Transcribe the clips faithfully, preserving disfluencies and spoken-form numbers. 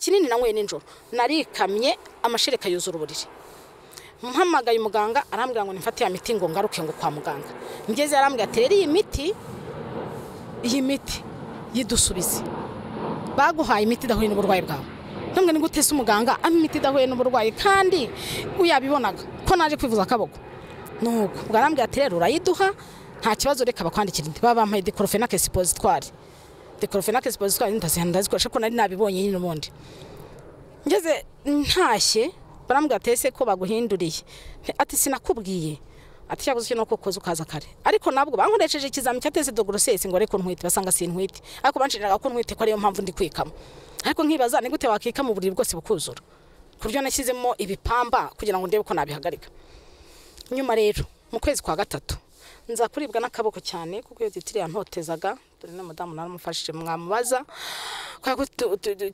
kinini nanyweye ninjoro narikamye amashereka yuzura uburiri mpamagaye umuganga arambwira ngo nifate ya miti ngo ngaruke ngo kwa muganga ngeze arambwira terera iyi miti iyi miti yidusubize baguhaye imiti dahuye n'uburwayi bwawe ntumwe ni gutese umuganga amiti dahuye n'uburwayi kandi uyabibonaga ko naje kwivuza kaboko nuko bwarambwira terera urayiduha nta kibazo reka bakwandikira ndi baba bampaye diclofenac suppositoire diclofenac suppositoire ndazihanda zikoresha ko nari nabibonye nyine n'ubundi ngeze ntashye barambwira tese ko baguhinduriye ati sinakubwiye ati cyabuze cyo nako koza ukaza kare ariko nabwo bankoresheje ikizami cyatese de grossesse ngo ariko ntwite basanga sintwite ariko banshirira ko ntwite ko ariyo mpamvu ndi kwikamo ariko nkibaza ni gute wakika mu buriri bwose bukuzura kuryo nashyizemo ibipamba kugira ngo ndebe ko nabihagarika nyuma rero mu kwezi kwa gatatu nza kuribwa nakaboko cyane kuko iyo titiri yantotezaga dore na madame naramufashije mwamubaza kwa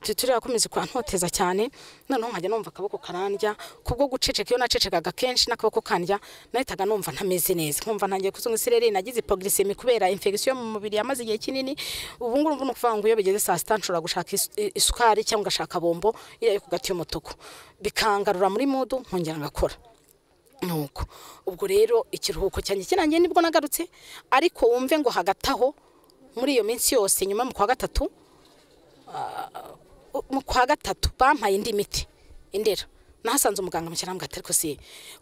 titiri yakomeze kwantoteza cyane noneho nkajya numva kaboko karandya kubwo guceceka iyo nacecekaga kenshi nakaboko kandya nahitaga numva ntameze neza nkumva ntangiye kuzunga isereri nagize hypoglycemia kubera infection mu mubiri yamaze igihe kinini ubu nguru mvuno kuvuga ngo iyo bigeze saa sita nshobora gushaka isukari cyangwa ngashaka bombo irayo kugati y'umutuku bikangarura muri mudu nkongera ngakora nuko ubwo rero ikiruhuko cyane kinangiye nibwo nagarutse ariko wumve ngo hagataho muri iyo minsi yose nyuma mu kwa gatatu mu kwa gatatu bampaye indi miti indera nahasanze umuganga mushyirambwa ati ariko si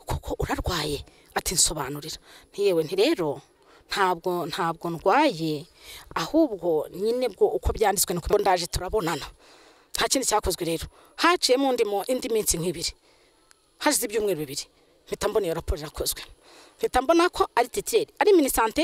kuko urarwaye ati nsobanurira ntiyewe nti rero ntabwo ntabwo ndwaye ahubwo nyine bwo uko byanditswe nuko bondaje turabonana nta kindi cyakozwe rero haciye mu ndimo indi minsi nk'ibiri hashize ibyumweru bibiri mpita mbona iyo raporo yakozwe mpita mbona ko ari titire ari minisante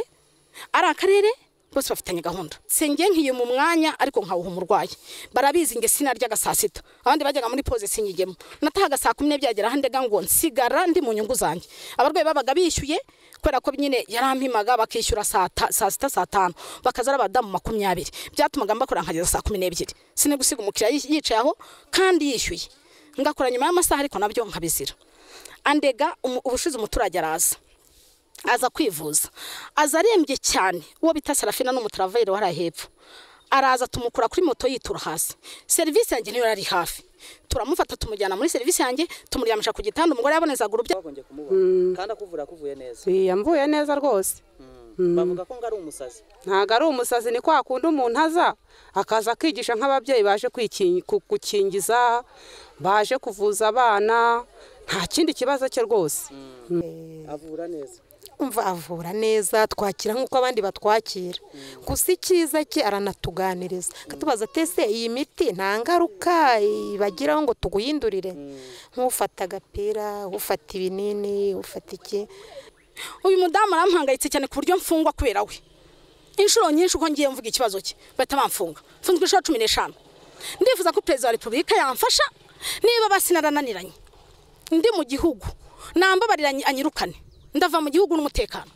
ari akarere bose bafitanye gahunda singe nkiye mu mwanya ariko nkawuha umurwayi barabizi nge sinaryaga saa sita abandi bajyaga muri pose sinyigemo natahaga saa kumi byagera handega ngo nsigara ndi mu nyungu zanjye abarwayi babaga bishyuye kubera ko nyine yarampimaga bakishyura saa sita saa tanu bakazara abadamu makumyabiri byatumaga mbakora nkageza saa kumi n'ebyiri sine gusiga umukiriya yicaye aho kandi yishyuye ngakora nyuma y'amasaha ariko nabyo nkabizira andega ubushize umuturage araza aza kwivuza aza arembye cyane uwo bita Serafina n'umutraveiro wari hepfo araza tumukura kuri moto yitura hasi service yanjye niyo yari hafi turamufata tumujyana muri service yanjye tumuryamisha ku gitanda umugore yaboneza guru bya kandi akuvura kuvuye neza yamvuye neza rwose bavuga ko ngari umusazi ntaga ari umusazi ni kwa kundi umuntu aza akaza kwigisha nk'ababyeyi baje gukingiza baje kuvuza abana nta kindi kibazo cyo rwose avura neza umva avura neza twakira nkuko abandi batwakira gusa ikiza cye aranatuganiriza katubaza tese iyi miti nta ngaruka bagiraho ngo tuguhindurire nk'ufata agapira ufata ibinini ufata iki uyu mudamu arampangayitse cyane ku buryo mfungwa kubera we inshuro nyinshi uko ngiye mvuga ikibazo cye bahita bamfunga mfunzwe inshuro cumi n'eshanu ndifuza ko perezida wa repubulika yamfasha niba basinarananiranye ndi mu gihugu nambabarira anyirukane ndava mu gihugu n'umutekano.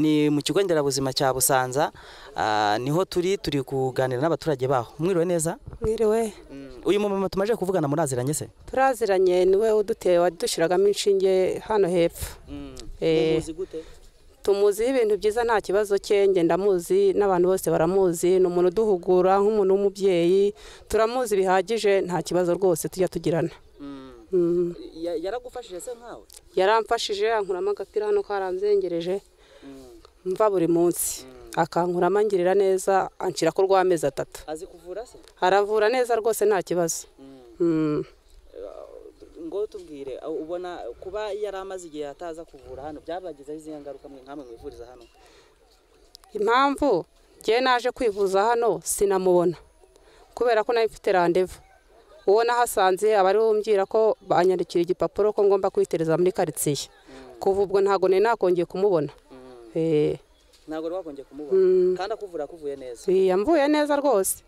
Ni mu kigo nderabuzima cya Busanza niho turi turi kuganira n'abaturage baho mwiriwe neza mwiriwe uyu mumama tumaje kuvugana muraziranye se turaziranye niwe uduteye wadushiragamo inshinge hano hepfo eh tumuzi ibintu byiza nta kibazo cyenge ndamuzi n'abantu bose baramuzi n'umuntu duhugura nk'umuntu w'umubyeyi turamuzi bihagije nta kibazo rwose tujya tugirana yaragufashije se nkawe yaramfashije ankuramo agapira hano karanzengereje mva buri munsi akankura amangirira neza anshira ko rwa mezi atatu azi kuvura se aravura neza rwose nta kibazo ngo tubwire ubona kuba yaramaze igihe ataza kuvura hano byabagize izingaruka mwe nkamwe mwivuriza hano impamvu je naje kwivuza hano sinamubona kubera ko nayo mfite rendez-vous ubona hasanze abari bumbwira ko banyandikira igipapuro ko ngomba kwitereza muri quartier kuva ubwo ntago ne nakongeye kumubona eh ntago rwakongiye kumubona kandi akuvura kuvuye neza yamvuye neza rwose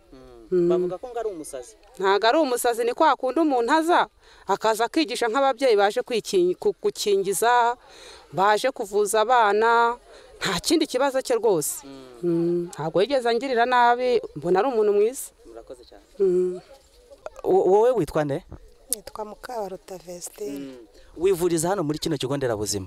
bavuga ko ngari umusazi ntaga ari umusazi ni kwa kundi umuntu aza akaza kwigisha nk'ababyeyi baje gukingiza baje kuvuza abana nta kindi kibazo cyo rwose ntago yigeze angirira nabi mbona ari umuntu mwiza murakoze cyane wowe witwa nde nitwa Mukabarota Vestine wivuriza hano muri kino kigo nderabuzima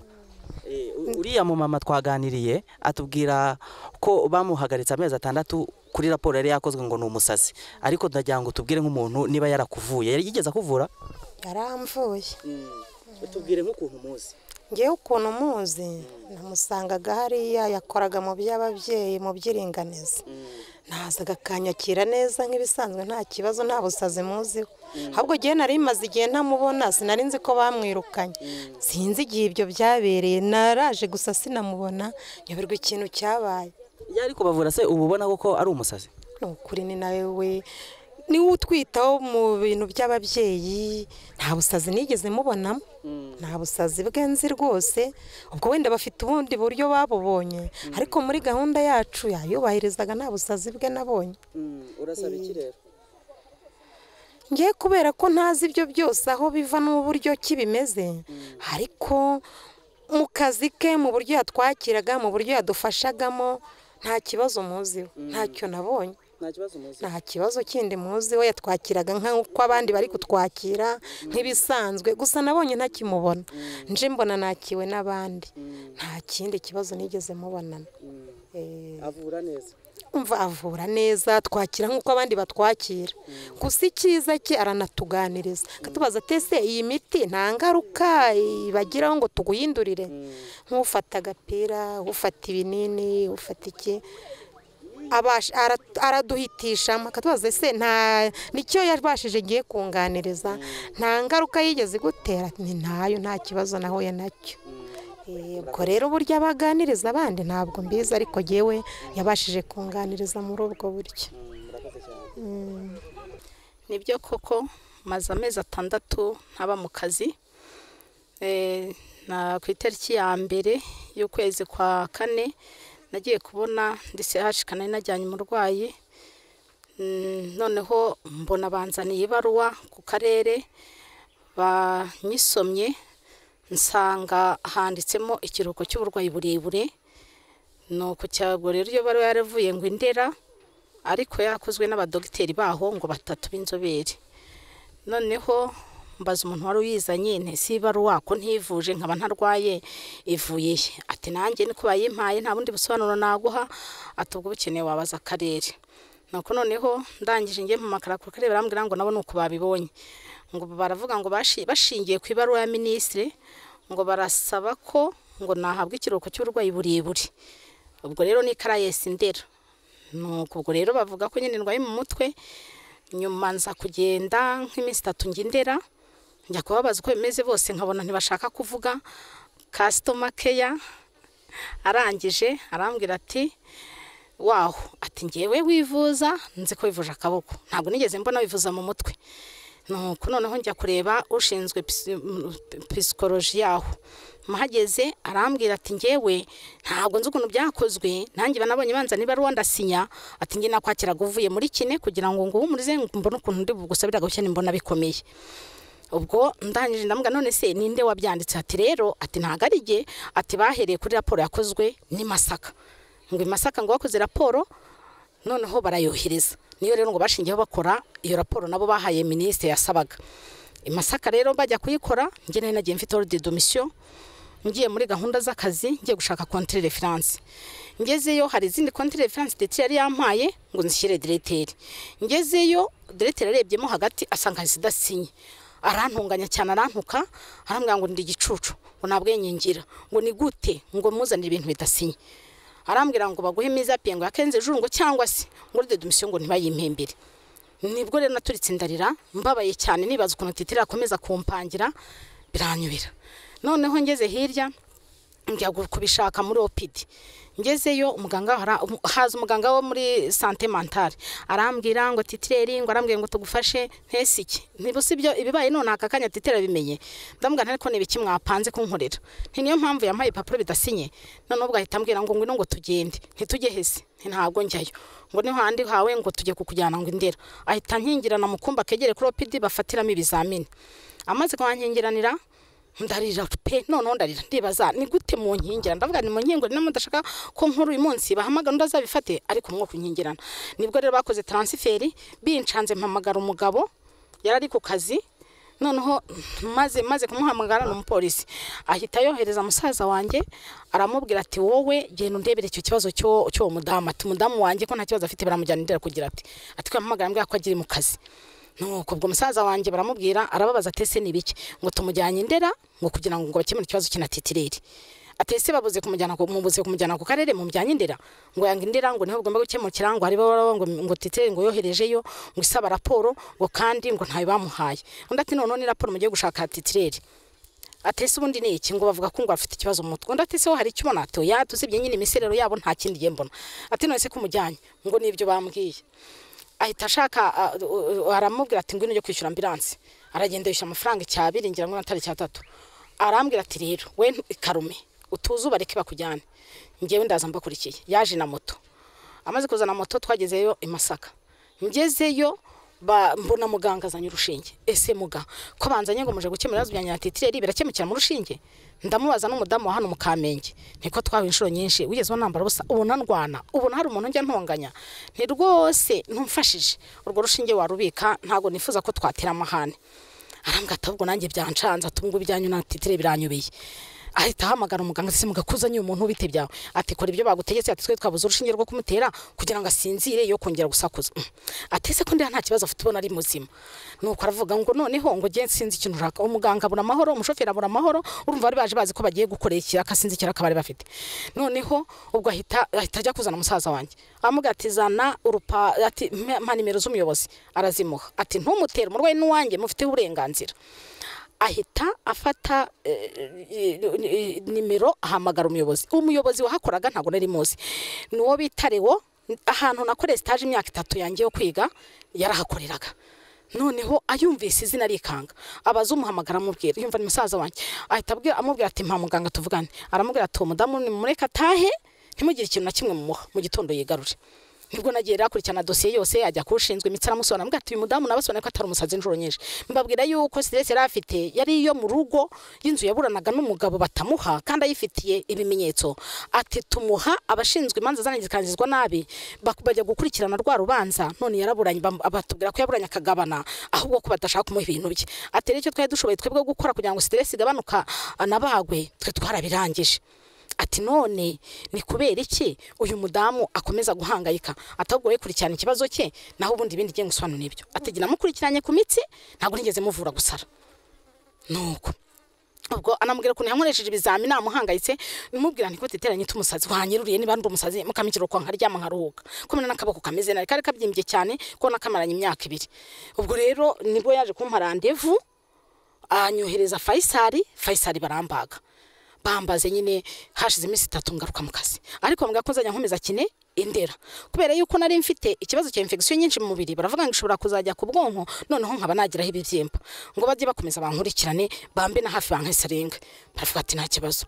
uriya mu mama twaganiriye atubwira ko bamuhagaritse amezi atandatu kuri raporo yari yakozwe ngo ni umusazi, ariko ndagira ngo tubwire nk'umuntu niba yarakuvuye, yari yigeze kuvura yaramvuye. Tubwire nk'ukuntu muzi. Ngiye ukuntu muzi namusangaga hariya yakoraga mu by'ababyeyi mu byiringaniza, nazaga kanyakira neza nk'ibisanzwe nta kibazo nta busazi muziho. Ahubwo gihe nari maze igihe ntamubona, sinari nzi ko bamwirukanye, sinzi igihe ibyo byabereye, naraje gusa sinamubona nyoberwa ikintu cyabaye. Yari kubavura se ububona koko ari umusazi? Nukuri ni nawe we ni utwitaho mu bintu by'ababyeyi, nta busazi nigeze mubonamo, nta busazi bwenzi rwose. Ubwo wenda bafite ubundi buryo babubonye, ariko muri gahunda yacu yayubahirizaga nta busazi bwe nabonye. Urasaba iki rero? Ngiye kubera ko ntazi ibyo byose aho biva n'uburyo kibimeze, ariko mu kazi ke mu buryo yatwakiraga mu buryo yadufashagamo nta kibazo muziho, ntacyo nabonye. Nta kibazo kindi muzi we yatwakiraga nk'uko abandi bari kutwakira nk'ibisanzwe, gusa nabonye ntakimubona, nje mbona nakiwe n'abandi, nta kindi kibazo nigeze mubonana. Avura neza, umva avura neza, twakira nk'uko abandi batwakira, gusa ikiza cye aranatuganiriza akatubaza ati ese iyi miti nta ngaruka ibagiraho ngo tuguhindurire, nk'ufata agapira, ufata ibinini, ufata iki, abash araduhitisha akatubaza se nta nicyo yabashije giye kunganiriza nta ngaruka yigeze gutera, ni nayo nta kibazo naho ya nacyo. Ubwo rero buryo abaganiriza abandi ntabwo mbiza, ariko yewe yabashije kunganiriza muri ubwo buryo. Nibyo koko maze amezi atandatu ntaba mu kazi, eh na ku itariki ya mbere y'ukwezi kwa kane nagiye kubona ndise hashikana najyanye umurwayi, noneho mbona banzaniye ibaruwa ku karere, banyisomye nsanga handitsemo ikiruko cy'uburwayi burebure. Nuko cyabwo rero iyo baruwa yaravuye ngo Indera, ariko yakozwe n'abadogiteri baho ngo batatu b'inzobere. Noneho mbaza umuntu wari uyizanye nte sibaruwa ko ntivuje nkaba ntarwaye ivuye, ati nanjye niko bayimpaye nta bundi busobanuro naguha, atubwo bukeneye wabaza akarere. Nuko noneho ndangije ngiye mu makara ku karere, barambwira ngo nabo nuko babibonye, ngo baravuga ngo bashingiye ku ibaruwa ya ministre ngo barasaba ko ngo nahabwa ikiruko cy'uburwayi burebure. Ubwo rero ni karayesi Ndera. Nuko ubwo rero bavuga ko nyine ndwaye mu mutwe, nyuma nza kugenda nk'iminsi itatu njye Ndera, njya kubabaza uko bimeze bose nkabona ntibashaka kuvuga. Customer care arangije arambwira ati waho, ati ngewe wivuza nzi ko wivuza akaboko, ntabwo nigeze mbona wivuza mu mutwe. Nuko noneho njya kureba ushinzwe psychology yaho, mahageze arambwira ati ngewe ntabwo nzi ukuntu byakozwe, nanjye banabonye banza niba Rwanda sinya, ati nge nakwakiraga uvuye muri kine kugira ngo ngo umurize mbone ukuntu ndi bugusabiraga cyane mbona bikomeye. Ubwo ndangije ndamuga none se ninde wabyanditse, ati rero ati ntagarije, ati bahereye kuri raporo yakozwe ni Masaka, ngo Masaka ngo wakoze raporo noneho barayohereza, niyo rero ngo bashingiye bakora iyo raporo nabo bahaye ministre yasabaga. Masaka rero bajya kuyikora, nge nari nagiye mfite ordre de mission, ngiye muri gahunda z'akazi ngiye gushaka contre reference. Ngezeyo hari izindi contre reference dete yari yampaye ngo nzishyire directeur, ngezeyo directeur yarebyemo hagati asanga sidasinye, arantunganya cyane arantuka, arambwira ngo ndi gicucu, ngo nabwenyengira, ngo ni gute ngo muzanire ibintu bidasinye, arambwira ngo baguhe imiza pengo yakenze juru ngo cyangwa se ngo ride dumisyo ngo ntibayimpimbire. Nibwo rero naturitse ndarira mbabaye cyane, nibaza ukuntu titira akomeza kumpangira biranyubira. Noneho ngeze hirya njya kubishaka muri O P D, ngezeyo umuganga haza umuganga wo muri santé mentale arambwira ngo titreri, ngo arambwiye ngo tugufashe ntese iki nibose ibyo ibibaye none akakanya titera bimenye, ndamugana ariko nibe kimwapanze kunkorera, nti niyo mpamvu yampaye papuro bidasinye. None ubwo ahita ambwira ngo ngwino ngo tugende, nti tujye hese, nti ntago njyayo, ngo ni handi hawe ngo tujye kukujyana ngo Indera. Ahita nkingirana mu kumba kegere kuri O P D bafatiramo ibizamini, amaze kwankingiranira ndarira pe, none ndarira ndibaza ni gute mu nkingira, ndavuga ni mu nkingo ni namudashaka ko nkuru uyu munsi bahamagara ndazabifate, ariko mwo kunyingirana. Nibwo rero bakoze transfert bincanze mpamagara umugabo yarari ku kazi, noneho maze maze kumuhamagara n'umupolisi ahita yohereza musaza wanjye aramubwira ati wowe genda undebere icyo kibazo cyo cyo mudamu ati mudamu wanjye ko nta kibazo afite baramujyanira kugira ati ati kwamagara mbwa ko agiri mu kazi nuko ubwo musaza wanjye baramubwira arababaza tese nibiki ngo tumujyanye ndera ngo kugira ngo bakemure ikibazo kinatitirire atese babuze kumujyana ko mubuze kumujyana ko karere mu mujyanye ndera ngo yanga ndera ngo ntabwo ngomba gukemukira ngo ari baba ngo ngo tete ngo yoherejeyo ngo isaba raporo ngo kandi ngo ntabe bamuhaye ndati none ni raporo mugiye gushaka titirere atese ubundi niki ngo bavuga ko ngo afite ikibazo mu mutwe ndatese ho hari kibona ato ya tuzibye nyine imiserero yabo nta kindi giye mbona ati none se kumujyanye ngo nibyo bambwiye ahita ashaka aramubwira ati ngwino yo kwishyura ambulance aragenda yishyura amafaranga cyabiri ngira ngo natari cyatatu arambwira ati rero we karume utuzuba reke bakujyane ngewe ndaza mbakurikiye yaje na moto amaze kuzana moto twagezeyo imasaka ngezeyo ba mbona muganga azanye urushinge ese muga ko banzanye ngo muje gukemura zbyanya titirere birakemukira mu rushinge ndamubaza n'umudamu wa hano mu Kamenge niko twawe inshuro nyinshi wigeze wanambara busa ubona ndwana ubona hari umuntu njya ntonganya nti rwose ntumfashije urwo rushinge warubika ntago nifuza ko twatera amahane arambwata ubwo nanjye byancanza atungu byanyu na titirere biranyubiye ahita hamagara umuganga se mugakuzanye umuntu ubite byawe ati kora ibyo bagutegetse ati twe twabuze urushinge rwo kumutera kugira ngo asinzire yo kongera gusakuza ati se ko ndi nta kibazo afite ubona ari muzima nuko aravuga ngo noneho ngo je nsinzi ikintu raka umuganga abura amahoro umushoferi abura amahoro urumva bari baje bazi ko bagiye gukorekira akasinzikira kabari bafite noneho ubwo ahita ahita ajya kuzana umusaza wanjye amugatizana urupa ati nimero z'umuyobozi arazimuha ati ntumutera murwe n'uwanjye mufite uburenganzira ahita afata nimero ahamagara umuyobozi umuyobozi wahakoraga ntago nari muzi nuwo bitarewo ahantu nakore stage imyaka itatu yangiye yo kwiga yarahakoreraga noneho ayumvise izina rikanga abaza umuhamagara mubwira yumva ni musaza wanjye ahita abwira amubwira ati mpa muganga tuvugane aramubwira ati umudamu ni mureka tahe ntimugire ikintu na kimwe mumuha mu gitondo yigarure nibwo nagera akurikirana dossier yose ajya kushinzwe imitsara musona mbwa ati umudamu nabasona ko atari umusazi njoro nyinshi mbabwira yuko stress yari afite yari iyo mu rugo y'inzu yaburanaga n'umugabo batamuha kandi ayifitiye ibimenyetso ati tumuha abashinzwe imanza zanangizwa nabi bakubajya gukurikirana rwa rubanza none yaraburanye abatubwira ko yaburanye akagabana ahubwo ko badashaka kumuha ibintu bye ati rero cyo twaye dushoboye twebwe gukora kugira ngo stress igabanuka nabagwe twe twarabirangije ati none ni kubera iki uyu mudamu akomeza guhangayika atagoye kurikirana ikibazo cye naho ubundi bindi giye nguswana nibyo ategina mukurikiranye ku mitsi ntago nigeze muvura gusara nuko ubwo anamubwira ko ntihankoresheje ibizami namuhangayitse nimubwira niko titeranye tumusazi wanyiruriye niba ndo umusazi mukamikiro kwa nkaryama nkaruhuka komena nakabako kameze nari kare kabyimbye cyane ko nakamaranye imyaka ibiri ubwo rero nibwo yaje kumparandevu anyohereza Faisali Faisali barambaga bambaze nyine hashize iminsi itatu ngaruka mu kazi ariko mbwa ko nzajya nkomeza kine indera kubera yuko nari mfite ikibazo cya infection nyinshi mu mubiri baravuga ngo ishobora kuzajya ku bwonko noneho nkaba nagiraho ibibyimba ngo bajye bakomeza bankurikirane bambe na hafi bankeserenga baravuga ati nta kibazo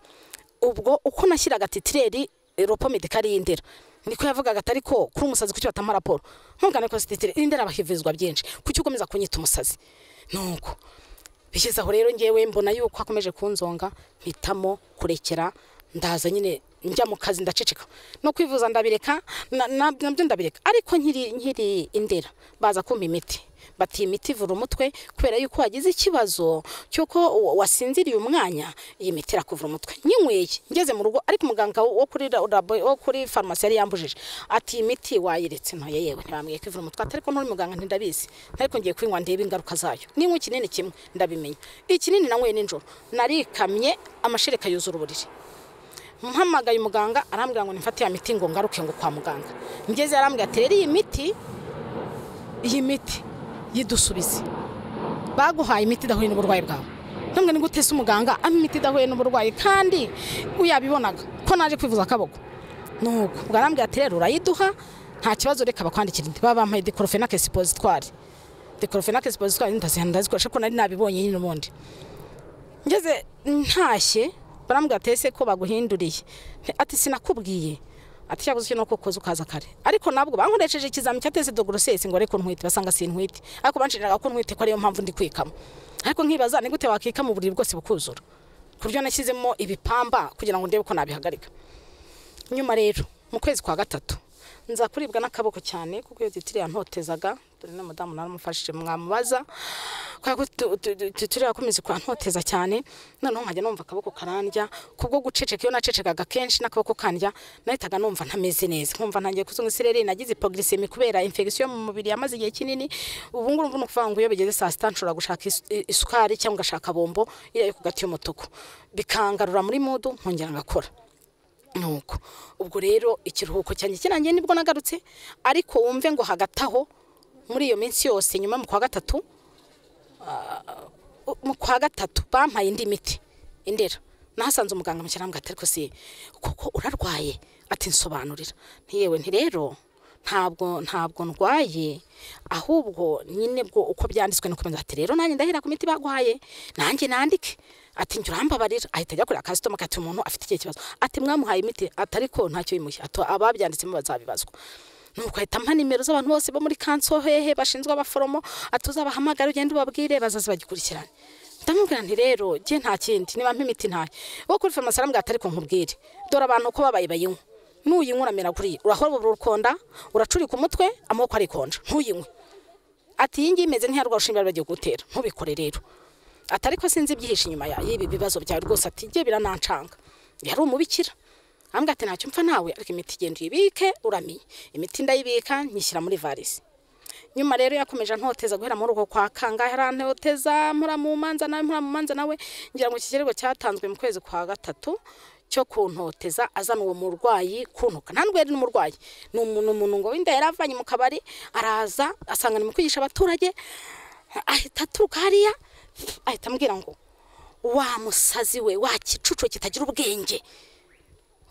ubwo uko nashyiraga titireri ropo medical y'indera niko yavugaga atari ko kuri umusazi kuki batamara raporo ntungane ko titireri indera bahivezwa byinshi kuki ukomeza kunyita umusazi nuko bishyize aho rero ngewe mbona yuko akomeje kunzonga hitamo kurekera ndaza nyine njya mu kazi ndaceceka no kwivuza ndabireka nabyo ndabireka ariko nkiri nkiri indera baza kumpa imiti bati imiti ivura umutwe kubera yuko wagize ikibazo cyuko wasinziriye umwanya iyi miti irakuvura umutwe nyinyweye ngeze mu rugo ariko muganga wo kuri wo kuri farmasi yari yambujije ati imiti wayiretse ntoya yewe ntibambwiye ko ivura umutwe ariko nuri muganga ntindabizi ariko ngiye kwinywa ndebe ingaruka zayo ninywa ikinini kimwe ndabimenya ikinini nanyweye ninjoro narikamye amashereka yuzura uburiri muhamagaye muganga arambwira ngo nifate ya miti ngo ngaruke ngo kwa muganga ngeze arambwira ati rero iyi miti iyi miti yidusubize baguhaye imiti dahuye n'uburwayi bwawe ntumwe ngo utese umuganga ama imiti dahuye n'uburwayi kandi uyabibonaga ko naje kwivuza akaboko nuko ugarambya terera urayiduha nta kibazo reka bakwandikira ndi babampaye diclofenac suppositoire diclofenac suppositoire ndazihanda zikoresha ko nari nabibonye nyine ubundi ngeze ntashye barambya tese ko baguhinduriye ati sinakubwiye ati cyabuze cyo nako koza ukaza kare ariko nabwo bankoresheje ikizami cyateze do grossesse ngo ariko ntwite basanga sintwite ariko banshiraga ko ntwite ko ariyo mpamvu ndi kwikama ariko nkibaza ni gute wakika mu buriri bwose bukuzura kuryo nashyizemo ibipamba kugira ngo ndebe ko nabihagarika nyuma rero mu kwezi kwa gatatu nza kuribwa nakaboko cyane kuko iyo titiri yantotezaga turi n'umudamu naramufashije mwamubaza kwako turi akomeze kwantoteza cyane noneho nkajya numva kaboko karandya kubwo guceceka iyo nacecekaga kenshi nakaboko kandya nahitaga numva ntameze neza nkumva ntangiye kuzunga isirere nagize hypoglycemia kubera infection mu mubiri yamaze igihe kinini ubu nguru mvuno kuvanga iyo bigeze saa sita nshora gushaka isukari cyangwa ngashaka bombo irayo kugati y'umutuku bikangarura muri mudu nkongera ngakora nuko ubwo rero ikiruhuko cyanjye kinangiye nibwo nagarutse ariko wumve ngo hagataho muri iyo minsi yose nyuma mu kwa gatatu mu kwa gatatu bampaye indi miti indera nahasanze umuganga mucyarambwa atari ko si kuko urarwaye ati nsobanurira nti yewe nti rero ntabwo ntabwo ndwaye ahubwo nyine bwo uko byanditswe no kumenza ati rero nanjye ndahira ku miti bagwaye nanjye nandike ati njurambabarira ahita ajya kuri customer kati umuntu afite iki kibazo ati mwamuhaye imiti atari ko ntacyo bimushya ato ababyanditsemo bazabibazwa nuko ahita ampa nimero z'abantu bose bo muri kanso hehe bashinzwe abaforomo atuzabahamagara ugende ubabwire bazazibagikurikirana ndamubwira nti rero je nta kindi niba mpimiti ntaye wo kuri farmasi arambwira atari ko nkubwire dora abantu ko babaye bayinywa nuyinyura mera kuri urahora urukonda uracurika umutwe amoko ari konje ntuyinywe ati yingi imeze nti yarwa ushimira bagiye gutera ntubikore rero atari ko sinzi byihishe inyuma ya yibi bibazo bya rwose ati je biranancanga yari umubikira ambwa ati ntacyo mpfa nawe ariko imiti igenda ibike uramiye imiti ndayibika nyishyira muri valise nyuma rero yakomeje ntoteza guhera mu ruko kwa kanga yarantoteza mura mu manza nawe mura mu manza nawe ngira ngo kikirego cyatanzwe mu kwezi kwa gatatu cyo kuntoteza azana uwo murwayi kuntuka ntandwere n'umurwayi n'umuntu umuntu ngo w'inda yaravanye mu kabari araza asangana mu kwigisha abaturage ahita turuka hariya ahita ambwira ngo wa musazi we wa kicucu kitagira ubwenge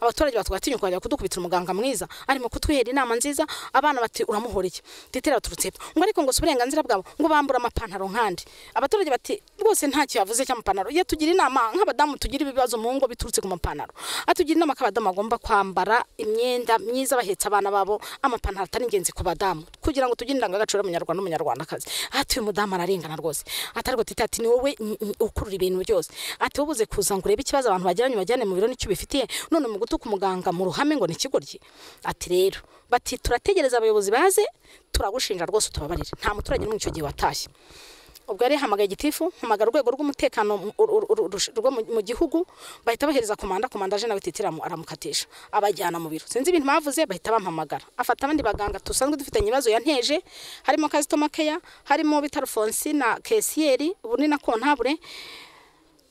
abaturage batwatinyuka bajya kudukubitira umuganga mwiza arimo kutwihera inama nziza abana bati uramahoreye titera turutse ngo ariko ngo suburenganzira bwabo ngo bambura amapantaro nkandi abaturage bati rwose ntacyo yavuze cy'amapantaro ye tugira inama nk'abadamu tugira ibibazo mu ngo biturutse ku mapantaro atugira inama kabadamu agomba kwambara imyenda myiza bahetsa abana babo amapantaro atari ingenzi ku badamu kugira ngo tugire indangagaciro y'umunyarwanda n'umunyarwandakazi atuye mudamu ararengana rwose atariko titati ni wowe ukurura ibintu byose ati ubuze kuza ngurebe ikibazo abantu bajyanye bajyane mu biro n'icyo bifitiye none mu gutuka umuganga mu ruhame ngo nikigorye ati rero bati turategereza abayobozi baze turagushinja rwose tubabarire nta muturage n'umwe cyo giye watashye ubwo ari hamagaye gitifu hamagara urwego rw'umutekano rwo mu gihugu bahita bahereza komanda komanda je nawe titeramo aramukatisha abajyana mu biro sinzi ibintu bavuze bahita bampamagara afata abandi baganga tusanzwe dufitanye ibibazo yanteje harimo customer care harimo bitarfonsi na kesieri ubuni na kontabure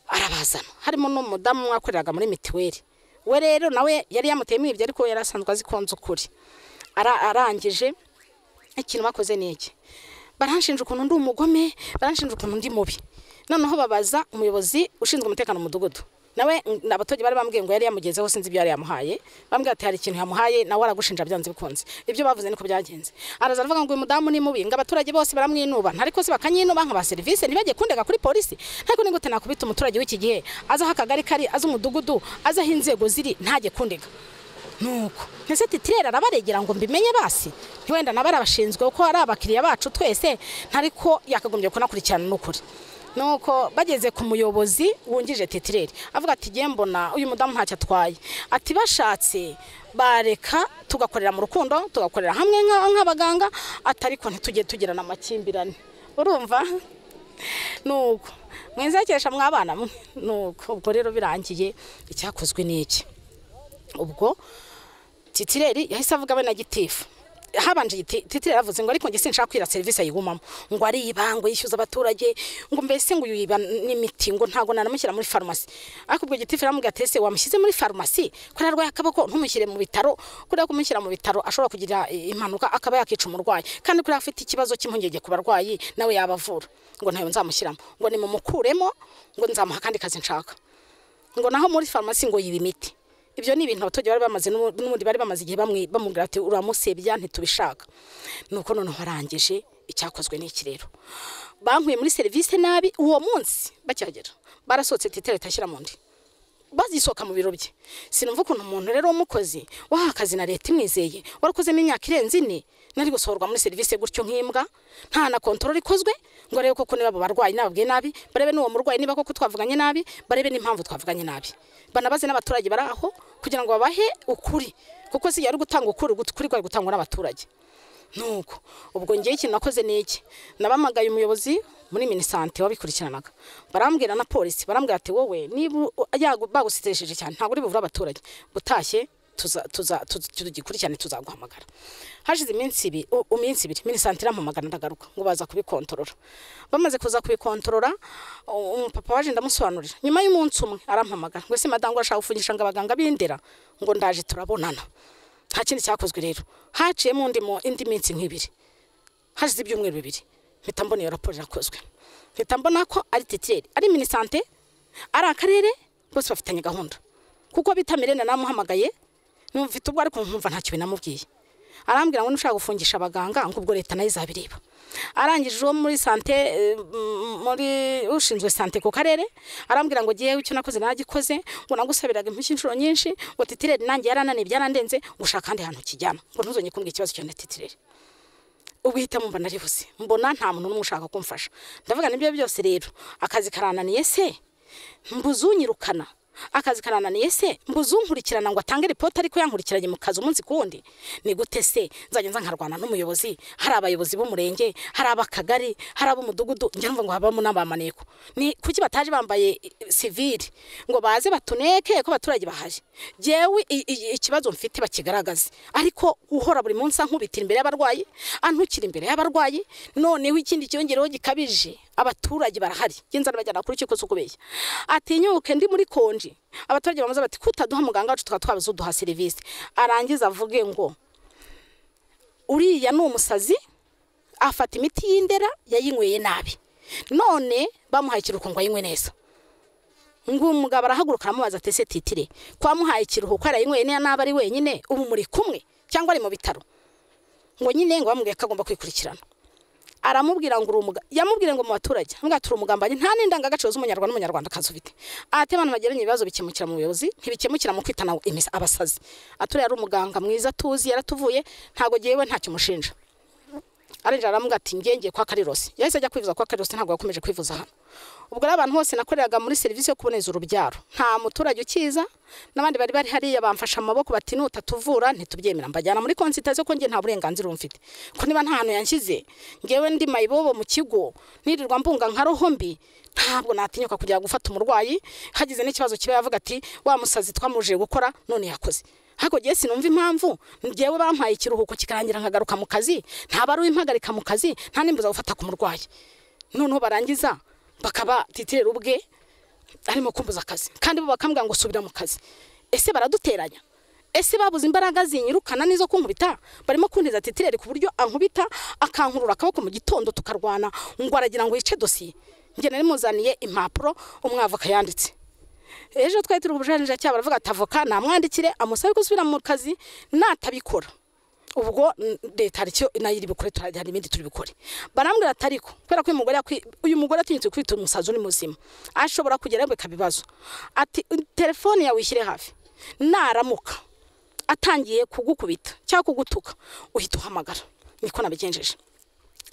arabazana harimo no mudamu wakoreraga muri mitiweri we rero nawe yari yamuteyemo ibyo ariko yarasanzwe azikonza kuri arangije ikintu bakoze niki baranshinja ukuntu ndi umugome baranshinja ukuntu ndi mubi noneho babaza umuyobozi ushinzwe umutekano mu mudugudu nawe abatojye bari bambwiye ngo yari yamugezeho sinzi ibyo yari yamuhaye bambwiye ati hari ikintu yamuhaye nawe aragushinja byanze bikunze ibyo bavuze niko byagenze araza aravuga ngo uyu mudamu ni mubi ngo abaturage bose baramwinuba ntari ko se bakanyinuba nka ba service ntibagiye kundega kuri polisi ntabwo ni gute nakubita umuturage w'iki gihe azaho akagari kari aza umudugudu aza inzego ziri ntajye kundega nuko ntese ati tirera arabaregera ngo mbimenye basi ntiwenda nabarabashinzwe uko ari abakiriya bacu twese ntari ko yakagombye kunakurikirana n'ukuri nuko bageze ku muyobozi wungije tetireri avuga ati giye mbona uyu mudamu ntacyo atwaye ati bashatse bareka tugakorera mu rukundo tugakorera hamwe nk'abaganga atari ko ntitujye tugira na makimbirane urumva nuko mwenzakesha mwabana nuko ubwo rero birangiye icyakozwe n'iki ubwo tetireri yahise avuga bene gitifu habanje titire avuze ngo ariko nge sinshaka kwira service ayigumamo ngo ari ibango yishyuza abaturage ngo mbese ngo uyiba n'imiti ngo ntago nanamushyira muri pharmacy ariko ubwo gitifira mu gatese wamushyize muri pharmacy kora rwa yakabako ntumushyire mu bitaro kora kumushyira mu bitaro ashobora kugira impanuka akaba yakica umurwayi kandi kora afite ikibazo cy'impungenge ku barwayi nawe yabavura ngo ntayo nzamushyiramo ngo ni mu mukuremo ngo nzamuha kandi kazi nshaka ngo naho muri pharmacy ngo yiba imiti ibyo ni ibintu abatojye bari bamaze n'umundi bari bamaze igihe bamwe bamubwira ati uramusebya ntitubishaka nuko none harangije icyakozwe n'iki rero bankuye muri service nabi uwo munsi bacyagera barasotse titere tashyira mu ndi bazisoka mu biro bye sinumva ukuntu umuntu rero umukozi waha akazi na leta imwizeye warakozemo imyaka irenze ine nari gusohorwa muri service gutyo nk'imbwa nta na control ikozwe ngo rero koko niba barwayi nababwiye nabi barebe n'uwo murwayi niba koko twavuganye nabi barebe n'impamvu twavuganye nabi banabaze n'abaturage baraho kugira ngo babahe ukuri kuko si yari gutanga ukuri kuri kwari gutangwa n'abaturage nuko ubwo ngiye iki nakoze niki nabamagaye umuyobozi muri minisante wabikurikiranaga barambwira na police barambwira ati wowe niba yago bagusitesheje cyane ntabwo uri buvura abaturage butashye tuza tuza tugikurikirane tuzaguhamagara hashize iminsi ibi iminsi ibiri minisante rampamagana ndagaruka ngo baza kubikontorora bamaze kuza kubikontorora umupapa waje ndamusobanurira nyuma y'umunsi umwe arampamagara ngo se madangwa ashaka ufungisha ngabaganga bindera ngo ndaje turabonana nta kindi cyakozwe rero haciye mu ndimo indi minsi nk'ibiri hashize ibyumweru bibiri mpita mbona iyo raporo yakozwe mpita mbona ko ari titire ari minisante ari akarere bose bafitanye gahunda kuko bitamirene namuhamagaye numvita ubwo ariko nkumva nta kibi namubwiye arambwira ngo nushaka gufungisha abaganga ngo ubwo leta nayo izabireba arangije uwo muri sante muri ushinzwe sante ku karere arambwira ngo giye icyo nakoze nagikoze ngo nagusabiraga impushya inshuro nyinshi ngo titirere nanjye yaranane byarandenze gushaka kandi hantu kijyana ngo ntuzonye kumbwira ikibazo cyo titirere ubwita mumva narivuze mbona nta muntu n'umushaka kumfasha ndavuga nibyo byose rero akazi karananiye se mbuzunyirukana akazi karananiye se mbuzunkurikirana ngo atange report ariko yankurikiranye mu kazi umunsi kundi ni gute se nzajye nza nkarwana n'umuyobozi hari abayobozi b'umurenge hari abakagari hari abumudugudu njyanva ngo habamo nabamaneko ni kuki bataje bambaye civil ngo baze batuneke ko baturage bahaje jewe ikibazo mfite bakigaragaze ariko uhora buri munsi ankubitira imbere y'abarwayi antukira imbere y'abarwayi none w'ikindi cyongereho gikabije abaturage barahari ginzana bajyana kuri cyo kusukubeshya atinyuke ndi muri konje abaturage bamaze bati kutaduha muganga wacu tukatwabaza duha service arangiza avuge ngo uriya ni umusazi afata imiti y'indera yayinyweye nabi none bamuhaye ikiruhuko ngo ayinywe neza ngo umugabo arahaguruka aramubaza ati se titire kwamuhaye ikiruhuko arayinyweye nabi ari wenyine ubu muri kumwe cyangwa ari mu bitaro ngo nyine ngo bamubwiye ko agomba kwikurikirana aramubwira ngo urumuga yamubwire ngo mu baturage mwatura umugambanye nta n'indangagaciro z'umunyarwanda n'umunyarwanda kazubite ate abantu bageranye ibibazo bikemukira mu buyobozi ntibikemukira mu kwitana abasazi atura yari umuganga mwiza tuzi yaratuvuye ntago giyewe nta kimushinja arenje aramuga ati ngenge kwa Karirosi yahise ajya kwivuza kwa Karirosi ntago yakomeje kwivuza hano ubwo abantu hose nakoreraga muri service yo kuboneza urubyaro nta muturage ukiza nabandi bari bari hari yabamfasha amaboko bati nuta tuvura ntitubyemera mbajyana muri consultation ko nge nta burenganzira umfite ko niba nta hano yanshyize ngewe ndi mayibobo mu kigo nirirwa mbunga nka roho mbi ntabwo natinyuka kujya gufata umurwayi hagize n'ikibazo kiba yavuga ati wa musazi twamuje gukora none yakoze hako je sinumva impamvu ngewe bampaye ikiruhuko kikarangira nkagaruka mu kazi nta bari impagarika mu kazi nta nimbuza gufata ku murwayi noneho barangiza bakaba titera ubwe arimo kumbuza akazi kandi bo bakambwa ngo subira mu kazi ese baraduteranya ese babuze imbaraga zinyirukana nizo kunkubita barimo kundeza titirere ku buryo ankubita akankurura akaboko mu gitondo tukarwana ngo aragira ngo yice dossier nge nari muzaniye impapuro umwavoka yanditse ejo twahitira ubujanija cyaba aravuga atavoka namwandikire amusabe gusubira mu kazi natabikora ubwo leta aricyo nayiri bikore turajya hari imindi turi bikore barambwira atariko kwera ko umugore uyu mugore atinyitse kwita umusazo ni muzima ashobora kugera bwe kabibazo ati telefone yawe ishyire hafi naramuka atangiye kugukubita cyangwa kugutuka uhita uhamagara niko nabigenjeje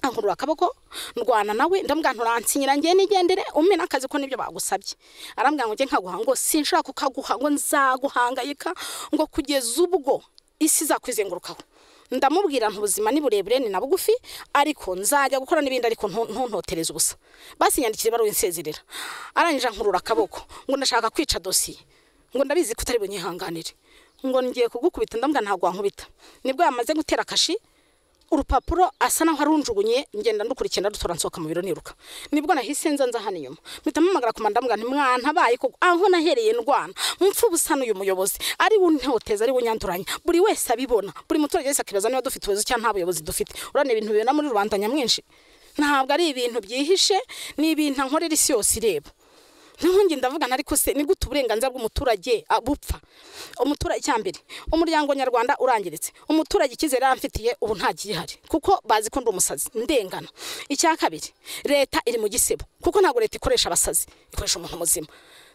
ankurura akaboko ndwana nawe ndamwantura ansinyira ngiye nigendere umena akazi ko nibyo bagusabye arambwira ngo nje nkaguha ngo sinshaka kukaguha ngo nzaguhangayika ngo kugeza ubwo isi zakwizengurukaho ndamubwira ntubuzima ni burebure ni nabugufi ariko nzajya gukora nibindi ariko ntontotereza ubusa basi nyandikire bari wensezerera arangije ankurura akaboko ngo ndashaka kwica dossier ngo ndabizi kutari bunyihanganire ngo ngiye kugukubita ndambwa ntago wankubita nibwo yamaze gutera kashi urupapuro asa naho arunjugunye ngenda ndukurikenda dutora nsoka mu biro niruka nibwo nahise nza nza hano nyuma mpita mpamagara kumandambwa nti mwana baye ko aho nahereye ndwana mpfu busana uyu muyobozi ari wuntoteza ari wunyanduranya buri wese abibona buri muturage wese akibaza niba dufite ubuyobozi cyangwa nta buyobozi dufite urane ibintu bibona muri rubanda nyamwinshi ntabwo ari ibintu byihishe ni ibintu nkorera isi yose ireba ntungi ndavuga nariko se ni gute uburenganzira bw'umuturage abupfa umuturage cyambere umuryango nyarwanda urangiritse umuturage kizera amfitiye ubu nta gihari kuko bazi ko ndo umusazi ndengana icya kabiri leta iri mu gisebo kuko ntago leta ikoresha abasazi ikoresha umuntu muzima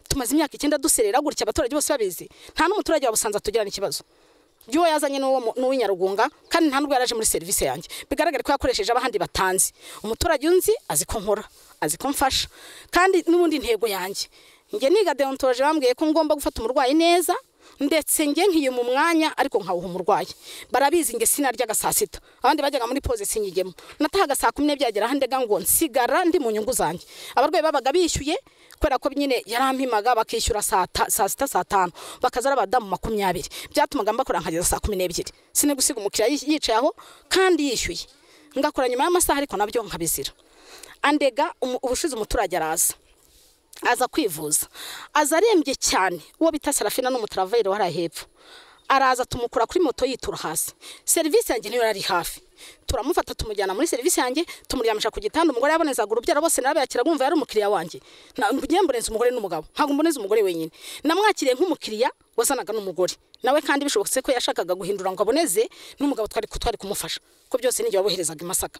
tumaze imyaka icyenda duserera gutya abaturage bose babizi nta n'umuturage wabusanza tugira n'ikibazo yo yazanye n'uwo n'uwinyarugunga kandi nta n'ubwo yaraje muri service yanjye bigaragara ko yakoresheje abahandi batanzi umuturage unzi aziko nkora aziko mfasha kandi n'ubundi ntego yanjye nge niga deontology bambwiye ko ngomba gufata umurwayi neza ndetse nge nkiye mu mwanya ariko nkawuha umurwayi barabizi nge sinarya gasasita abandi bajyaga muri pose sinyigemo natahaga saa kumi byagera hande gango nsigara ndi mu nyungu zanjye abarwayi babaga bishyuye kwera ko nyine yarampimaga bakishyura saa sita saa tano bakazara abadamu makumyabiri byatumaga mbakora nkageza saa kumi n'ebyiri sine gusiga umukira yicaye aho kandi yishyuye ngakora nyuma y'amasaha ariko nabyo nkabizira andega ubushize umuturage araza aza kwivuza aza arembye cyane uwo bita Serafina n'umutraveler warahepfo araza tumukura kuri moto yitura hasi service yanjye niyo ari hafi turamufata tumujyana muri service yanjye tumuryamisha ku gitanda umugore yaboneza gurubyara bose narabakira gumva yari umukiriya wanjye ngemburenze umugore n'umugabo ntabwo mboneza umugore wenyine namwakiriye nk'umukiriya wasanaga n'umugore nawe kandi bishobokse ko yashakaga guhindura ngo aboneze n'umugabo twari twari kumufasha ko byose n'ijye waboherezaga Masaka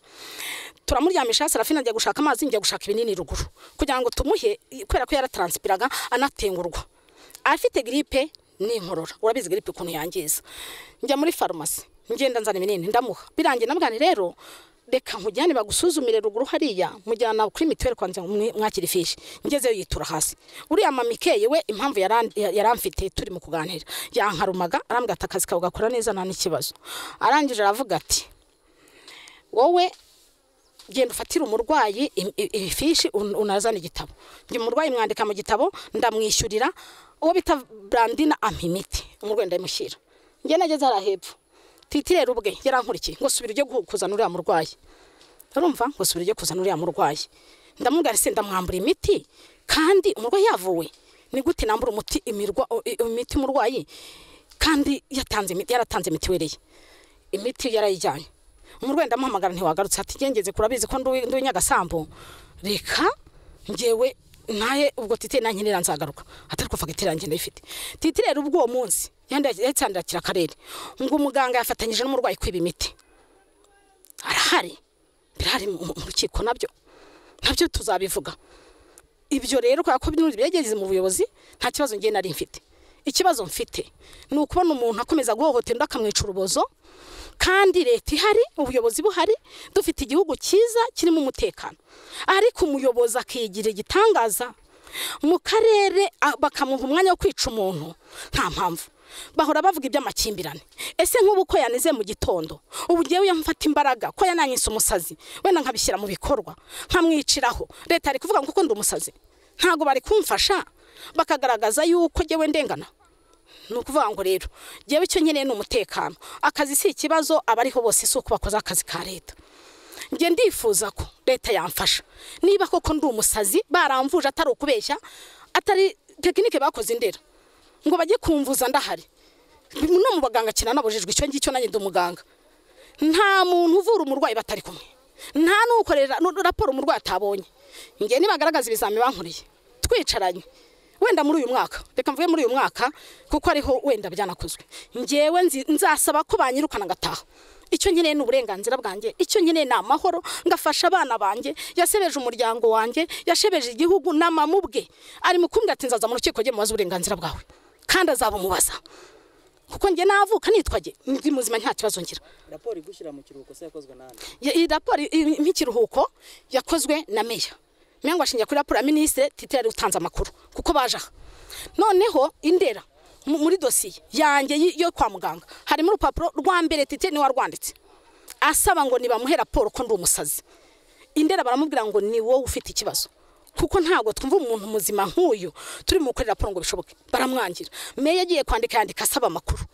turamuryamisha Serafina njya gushaka amazi njya gushaka ibinini ruguru kugira ngo tumuhe kwera ko yaratranspiraga anatengurwa afite grippe ninkorora urabizi grippe kuntu yangiza njya muri pharmacy ngenda nzana ibinini ndamuha birangiye nabwani rero reka nkujyane bagusuzumire ruguru hariya mujyana kuri mitwere kwanze mwakiri fishi ngezeyo yitura hasi uriya mamikeye we impamvu yaramfite turi mu kuganira yankarumaga arambwa atakazi ka ugakora neza nta n'ikibazo arangije aravuga ati wowe genda ufatira umurwayi ifishi unazana igitabo ngi umurwayi mwandika mu gitabo ndamwishyurira uwo bita Brandina Ampimiti umurwayi ndayimushyira nge nageze arahepfo titire rubwe yarankurikiye ngo subira ujye kuzana uriya murwayi urumva ngo subira ujye kuzana uriya murwayi ndamugarise ndamwambura imiti kandi umurwayi yavuwe ni gute nambura umuti imirwa imiti umurwayi kandi yatanze imiti yaratanze imiti wereye imiti yarayijyanye umurwayi ndamuhamagara ntiwagarutse ati ngengeze kurabizi ko nduwe Nyagasambu reka ngewe naye ubwo titire nankirira nzagaruka atari ko fagitira ngende ifite titire rubwo munsi yandakira karere ngo umuganga yafatanyije n'umurwayi kwiba imiti arahari birahari mu rukiko nabyo nabyo tuzabivuga ibyo rero kwa ko byageze mu buyobozi nta kibazo ngiye nari mfite ikibazo mfite ni ukubona umuntu akomeza guhohoterwa akamwica urubozo kandi leta ihari ubuyobozi buhari dufite igihugu cyiza kirimo umutekano ariko umuyobozi akigira igitangaza mu karere bakamuha umwanya wo kwica umuntu nta mpamvu bahora bavuga iby'amakimbirane ese nk'ubuko yanize mu gitondo ubugiye uyamfata imbaraga ko yananyise umusazi wenda nkabishyira mu bikorwa nkamwiciraho leta ari kuvuga ngo kuko ndumusazi ntago bari kumfasha bakagaragaza yuko jewe ndengana nukuvuga ngo rero jewe cyo nkeneye n'umutekano akazi si ikibazo abariho bose si uko bakoze akazi ka leta nge ndifuza ko leta yamfasha niba koko ndi umusazi baramvuje atari ukubeshya atari tekinike bakoze indera ngo bajye kumvuza ndahari no mu baganga kina nabujejwe icyo ngicyo nanjye ndumuganga nta muntu uvura umurwayi batari kumwe nta nukorera raporo umurwayi atabonye nge nibagaragaza ibizami bankuriye twicaranye wenda muri uyu mwaka reka mvuge muri uyu mwaka kuko ariho wenda byanakozwe ngewe nzasaba ko banyirukana ngataha icyo nkeneye n'uburenganzira bwanjye icyo nkeneye n'amahoro ngafasha abana banjye yasebeje umuryango wanjye yashebeje igihugu namamubwe ari mukumbwa ati nzaza mu rukiko gye mubaza uburenganzira bwawe kandi azaba mubaza kuko nge navuka nitwaje ndi muzima nta kibazo ngira raporo igushira mu kiruhuko se yakozwe nande iyi raporo impikiruhuko yakozwe na meya mengo ashinja kuri raporo ministre titari utanza amakuru kuko baje noneho indera muri dosiye yanjye yo kwa muganga hari mu rupapuro rwa mbere titari ni warwanditse asaba ngo nibamuhe raporo ko ndi umusazi indera baramubwira ngo ni wowe ufite ikibazo kuko ntago twumva umuntu muzima nkuyu turi mu kuri raporo ngo bishoboke baramwangira me yagiye kwandika yandika asaba amakuru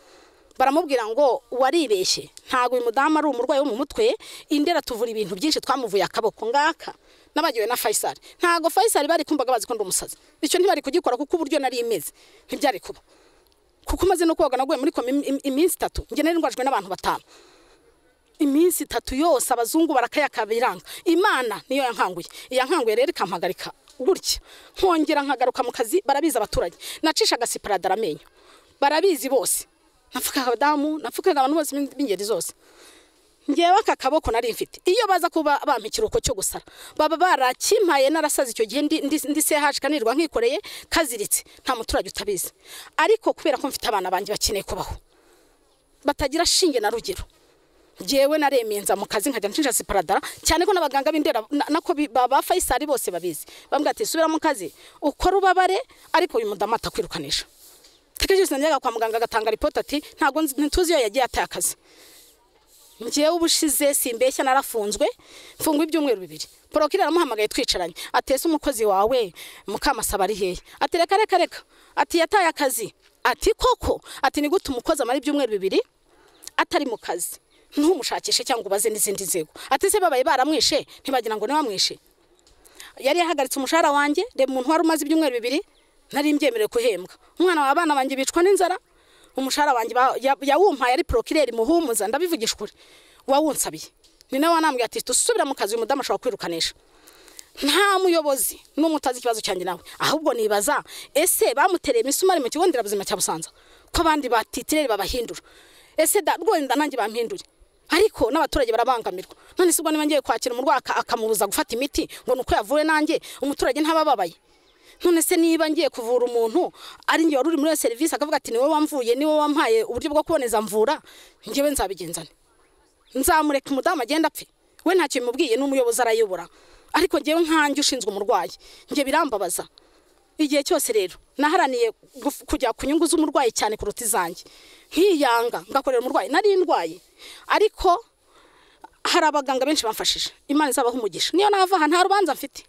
baramubwira ngo waribeshye ntago imudama ari umurwayi wo mu mutwe indera tuvura ibintu byinshi twamuvuye akaboko ngaka nabagiwe na Faisal ntago Faisal bari kumbaga bazi ko ndi umusazi icyo ntibari kugikora kuko uburyo nari imeze ntibyari kuba kuko maze no koga naguye muri iminsi itatu nge nari ngwajwe n'abantu batanu iminsi itatu yose abazungu barakayakabiranga imana niyo yankanguye yankanguye rero kampagarika gutya nkongera nkagaruka mu kazi barabiza abaturage nacisha gasiparada ramenyo barabizi bose nafuka abadamu nafuka abantu bose b'ingeri zose ngewe akakaboko nari mfite iyo baza kuba bampikiruko cyo gusara baba barakimpaye narasaza icyo gihe ndi ndi sehashkanirwa nkikoreye kaziritse nta muturage utabize ariko kubera ko mfite abana banjye bakeneye kubaho batagira shinge na rugero ngewe naremenza mu kazi nkajya nshinja siparadara cyane ko nabaganga b'indera nako baba Faisal bose babizi bambwate subira mu kazi ukora ubabare ariko uyu mudamata kwirukanisha Tekejeje njyaga kwa muganga agatanga report ati ntago ntuzi yo yagiye atakaza. Ngiye ubushize simbeshya narafunzwe mfungwa ibyumweru bibiri. Prokirera muhamagaye twicaranye atese umukozi wawe mukamasabari hehe. Ati reka reka reka ati yataye akazi. Ati koko ati ni gute umukozi amara ibyumweru bibiri atari mu kazi. Ntumushakishe cyangwa ubaze n'izindi nzego. Ati se babaye baramwishe ntibagira ngo nibamwishe. Yari yahagaritse umushahara wanjye de muntu warumaze ibyumweru bibiri nari mbyemerere kuhembwa. Umwana wa abana banjye bicwa n'inzara. Umushahara wanjye yawumpaye ari procureur muhumuza ndabivugisha kuri wawunsabiye ni nawe anambwiye ati tusubira mu kazi umudamu ashaka kwirukanisha nta muyobozi n'umutazi kibazo cyanjye nawe ahubwo nibaza ese bamutereye misumari mu kigo nderabuzima cya Busanza ko abandi batitirere babahindura ese da rwenda nanjye bampindure ariko n'abaturage barabangamirwa none se ubwo nibangiye kwakira umurwaka akamubuza gufata imiti ngo nuko yavure nanjye umuturage ntabababaye none se niba ngiye kuvura umuntu ari ngiye uri muri service akavuga ati niwe wamvuye niwe wampaye uburyo bwo kuboneza mvura ngiye nzabigenzana nzamureka umudama agenda apfe we ntacyo mubwiye n'umuyobozi arayobora ariko ngiye nkanjye ushinzwe umurwayi ngiye birambabaza igihe cyose rero naharaniye kujya kunyungu z'umurwayi cyane kuruta izanjye nkiyanga ngakorera umurwayi nari ndwaye ariko hari abaganga benshi bamfashije Imana izabaho umugisha niyo nava aha nta rubanza mfite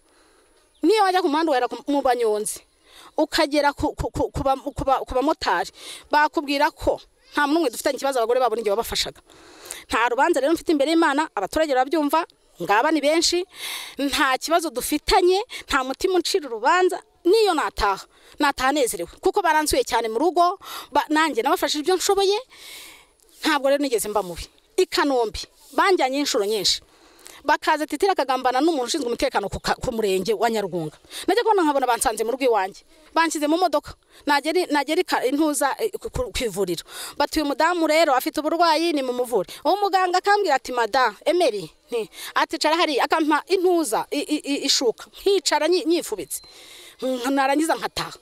niyo wajya kumandwera mu banyonzi ukagera kuba motari bakubwira ko nta mumwe dufitanye kibazo abagore babo n'ingiye babafashaga nta rubanza rero mfite imbere y'Imana abaturage babyumva ngaba ni benshi nta kibazo dufitanye nta mutima uncira rubanza niyo nataha natanezerewe kuko baransuye cyane mu rugo nanjye nabafashije ibyo nshoboye ntabwo rero nigeze mba mubi ikanombi banjyanye inshuro nyinshi bakaza titira kagambana n'umuntu ushinzwe umutekano ku murenge wa Nyarugunga najye kubona nkabona bansanze mu rugo wanjye banshyize mu modoka najye najye intuza kwivurira batuye umudamu rero afite uburwayi ni mu muvure uwo muganga akambwira ati mada Emery nti ati cara hari akampa intuza ishuka nkicara nyifubitse narangiza nkataha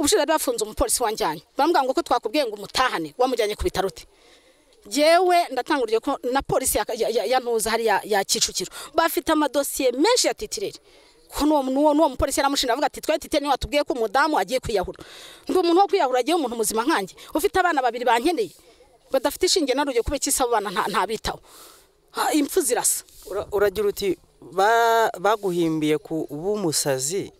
ubushira bafunze umupolisi wanjyanye bambwira ngo ko twakubwiye ngo umutahane wamujyanye ku bitarute jewe ndatangurije ko na police yantuza hari ya Kicukiro bafite amadosiye menshi yatitirere ko no nuwo nuwo mupolice yaramushinda avuga ati twe titene watubwiye ko umudamu agiye kwiyahura ngo umuntu wo kwiyahura agiye umuntu muzima nkanjye ufite abana babiri bankeneye badafite ishinge narugiye kube kisabana ntabitaho impfu zirasa uragira uti baguhimbiye ku bumusazi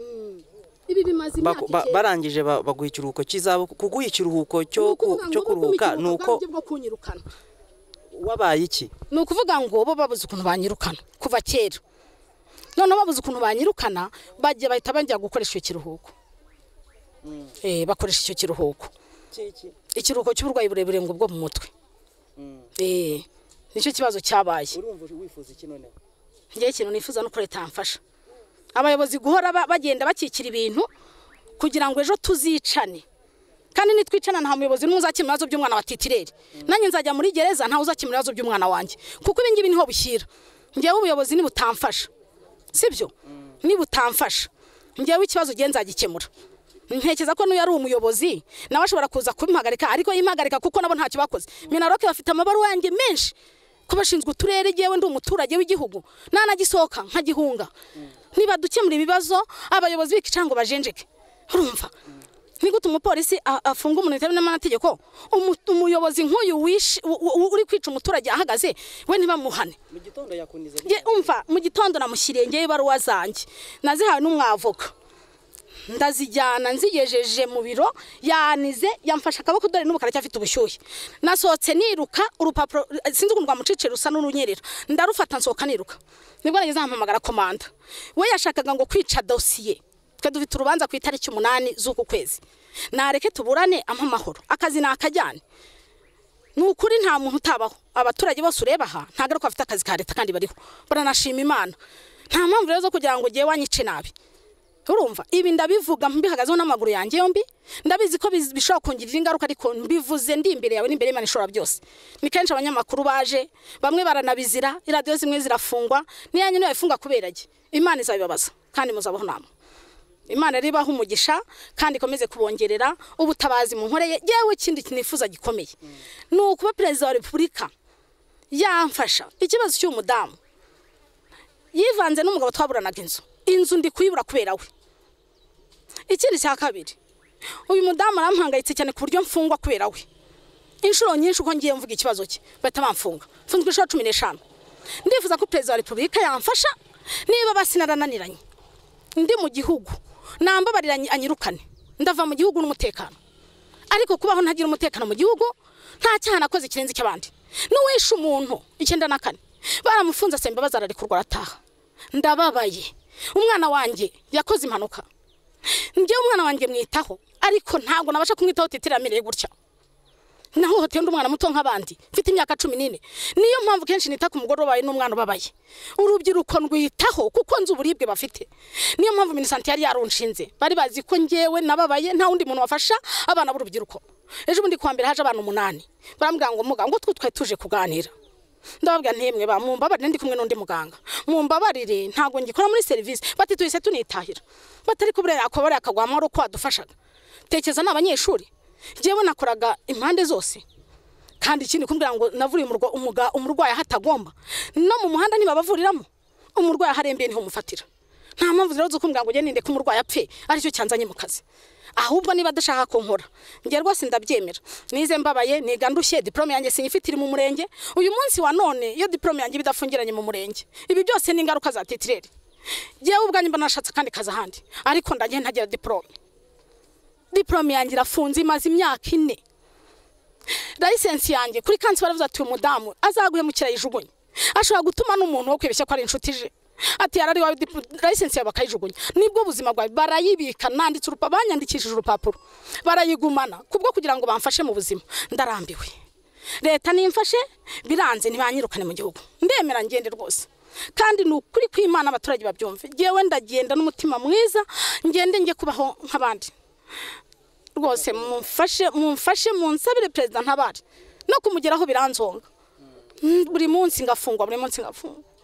barangije baguha ikiruhuko kizabo kuguha ikiruhuko cyo cyo kuruhuka nuko wabaye iki nuko uvuga ngo bo babuze ukuntu banyirukana kuva kera none babuze ukuntu banyirukana bajye bahita bajya gukoresha ikiruhuko eh bakoresha icyo kiruhuko ikiruhuko cy'uburwayi burebure ngo bwo mu mutwe eh nicyo kibazo cyabaye urumva wifuza iki none ngiye kintu nifuza nuko leta mfasha abayobozi guhora bagenda bakikira ibintu kugira ngo ejo tuzicane kandi nitwicana nta muyobozi n'umuzakimazo by'umwana wa titirere nanjye nzajya muri gereza nta uzakimirazo by'umwana wanje kuko ibingi bintu ho bishyira ngiye ubuyobozi ni butamfasha sibyo ni butamfasha ngiye ikibazo genza gikemura ntekeza ko n'uyu ari umuyobozi nawe ashobora kuza kubimpagarika ariko yimpagarika kuko nabo ntacyo bakoze minaroke bafite amabaru wanjye menshi kubashinzwe uturere giyewe ndi umuturage w'igihugu nanagisohoka nkagihunga niba dukemura ibibazo abayobozi bikicango bajenjeke urumva ni gute umupolisi afunga umuntu itabine n'amategeko umuyobozi nk'uyu uri kwica umuturage ahagaze we ntibamuhane mu gitondo yakunize umva mu gitondo namushyirengeye ibaruwa zanjye nazihawe n'umwavoka ndazijyana nzigejeje mu biro yanize yamfasha akaboko dore n'ubukara cyafite ubushyuhe nasohotse niruka urupapuro sinzi ukuntu rwamucicira rusa n'urunyerera ndarufata nsohoka niruka nibwo nageze ampamagara komanda we yashakaga ngo kwica dosiye twe dufite urubanza ku itariki umunani z'uku kwezi nareke tuburane amahoro akazi nakajyane nukuri nta muntu utabaho abaturage bose ureba aha ntagarako bafite akazi ka leta kandi bariho baranashima Imana nta mpamvu rero zo kugira ngo giye wanyice nabi urumva ibi ndabivuga mbihagazeho n'amaguru yanjye yombi ndabizi ko bishobora kongirira ingaruka ariko mbivuze ndi imbere yawe n'imbere y'Imana ishora byose ni kenshi abanyamakuru baje bamwe baranabizira iradiyo zimwe zirafungwa niyanyu niyo ifunga kuberage Imana izabibabaza kandi muzabaho namwe Imana ribaho umugisha kandi komeze kubongerera ubutabazi mu nkoreye yewe ikindi kinifuza gikomeye nuko ba president wa Republika yamfasha ikibazo cy'umudamu yivanze n'umugabo twaburanaga inzu inzu ndi kuyibura kuberawe ikindi cya kabiri uyu mudamu arampangayitse cyane ku buryo mfungwa kubera we. Inshuro nyinshi uko ngiye mvuga ikibazo cye bata bamfunga mfunzwe inshuro cumi n'eshanu. Ndifuza ko Perezida wa Republika yamfasha niba basinarananiranye ndi mu gihugu nambabariranye anyirukane ndava mu gihugu n'umutekano, ariko kubaho ntagira umutekano mu gihugu nta cyaha nakoze kirenze cy'abandi n'uwisha umuntu icyenda na kane baramufunza semba bazararikurwa rataha. Ndababaye umwana wanjye yakoze impanuka nje umwana wanjye mwitaho ariko ntago nabasha kumwitaho titiramireye gutya naho hote ndo umwana muto nk'abandi mfite imyaka cumi n'ine. Niyo mpamvu kenshi nita ku mugoro wabaye n'umwana ubabaye urubyiruko rwitaho kuko nzi uburibwe bafite. Niyo mpamvu Minisante yari yarunshinze bari bazi ko ngewe nababaye nta wundi muntu wafasha abana b'urubyiruko. Ejo bundi kwambira haje abantu umunani barambwira ngo mugango twitwe tuje kuganira. Ndababwira ntemwe ba mumbabarire ndi kumwe n'undi muganga mumbabarire ntago ngikora muri service batituyise tunitahira batari kubera akobare akagwamo ro kwadufashaga tekeza n'abanyeshuri jewe nakoraga impande zose kandi ikindi kumbwira ngo navuriye umurwa umuga umurwayi hatagomba no mu muhanda nibabavuriramo umurwayi harembye niho mufatira nta mpamvu zero zo kumbwira ngo je ninde kumurwayi apfe ari cyo cyanzanye mu kazi ahubwo niba dashaka ko nkora nge rwose ndabyemera. Nize mbabaye niga ndushye diplome yanjye sinyifitira mu murenge uyu munsi wa none iyo diplome yanjye bidafungiranye mu murenge ibi byose ni ingaruka za tetirere jewe ubwanye mba nashatse kandi kaza handi ariko ndanye ntagira diplome. Diplome yanjye irafunze imaze imyaka ine. License yanjye kuri kansi baravuze ati umudamu azaguhemukira yijugunye ashobora gutuma n'umuntu wo kwibeshya ko ari inshuti je ati yarari wa license yaba kayijugunye nibwo buzima bwawe barayibika nanditse urupa banyandikishije urupapuro barayigumana kubwo kugira ngo bamfashe mu buzima. Ndarambiwe leta nimfashe biranze ntibanyirukane mu gihugu ndemera ngende rwose kandi n'ukuri kw'Imana abaturage babyumve jewe ndagenda n'umutima mwiza ngende nge kubaho nk'abandi rwose mumfashe mumfashe munsabire Perezida ntabari no kumugeraho biranzonga buri munsi ngafungwa buri munsi ngafungwa.